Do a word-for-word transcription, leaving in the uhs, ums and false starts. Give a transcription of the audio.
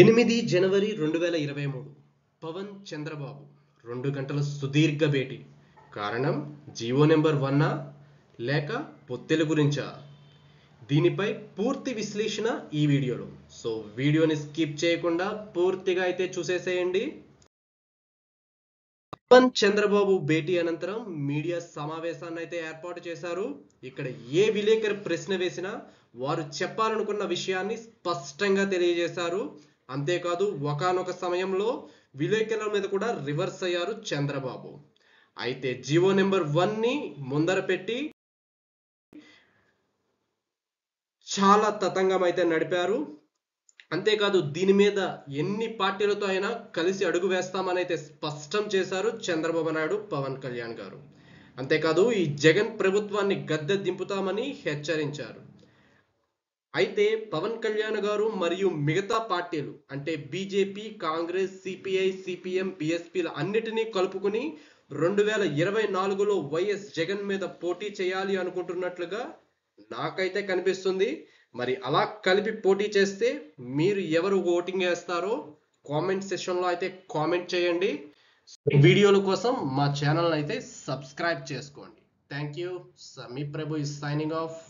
ఎనిమిది జనవరి రెండు వేల ఇరవై మూడు పవన్ చంద్రబాబు రెండు గంటల సుదీర్ఘ భేటీ. కారణం జీవో నెంబర్ వన్ లేక పొత్తెల గురించా? దీనిపై పూర్తి విశ్లేషణ ఈ వీడియోలో. సో వీడియోని స్కిప్ చేయకుండా పూర్తిగా అయితే చూసేసేయండి. పవన్ చంద్రబాబు భేటీ అనంతరం మీడియా సమావేశాన్ని అయితే ఏర్పాటు చేశారు. ఇక్కడ ఏ విలేకరి ప్రశ్న వేసినా వారు చెప్పాలనుకున్న విషయాన్ని స్పష్టంగా తెలియజేశారు. అంతేకాదు ఒకానొక సమయంలో విలేకరుల మీద కూడా రివర్స్ అయ్యారు చంద్రబాబు. అయితే జీవో నెంబర్ వన్ ని ముందర పెట్టి చాలా తతంగం అయితే నడిపారు. అంతేకాదు దీని మీద ఎన్ని పార్టీలతో అయినా కలిసి అడుగు వేస్తామని అయితే స్పష్టం చేశారు చంద్రబాబు నాయుడు, పవన్ కళ్యాణ్ గారు. అంతేకాదు ఈ జగన్ ప్రభుత్వాన్ని గద్దె దింపుతామని హెచ్చరించారు. అయితే పవన్ కళ్యాణ్ గారు మరియు మిగతా పార్టీలు అంటే బీజేపీ, కాంగ్రెస్, సిపిఐ, సిపిఎం, బిఎస్పీల అన్నిటినీ కలుపుకుని రెండు వేల ఇరవై నాలుగులో వైఎస్ జగన్ మీద పోటీ చేయాలి అనుకుంటున్నట్లుగా నాకైతే కనిపిస్తుంది. మరి అలా కలిపి పోటీ చేస్తే మీరు ఎవరు ఓటింగ్ వేస్తారో కామెంట్ సెషన్లో అయితే కామెంట్ చేయండి. వీడియోల కోసం మా ఛానల్ అయితే సబ్స్క్రైబ్ చేసుకోండి. Thank you. మీ ప్రభు ఇస్ సైనింగ్ ఆఫ్.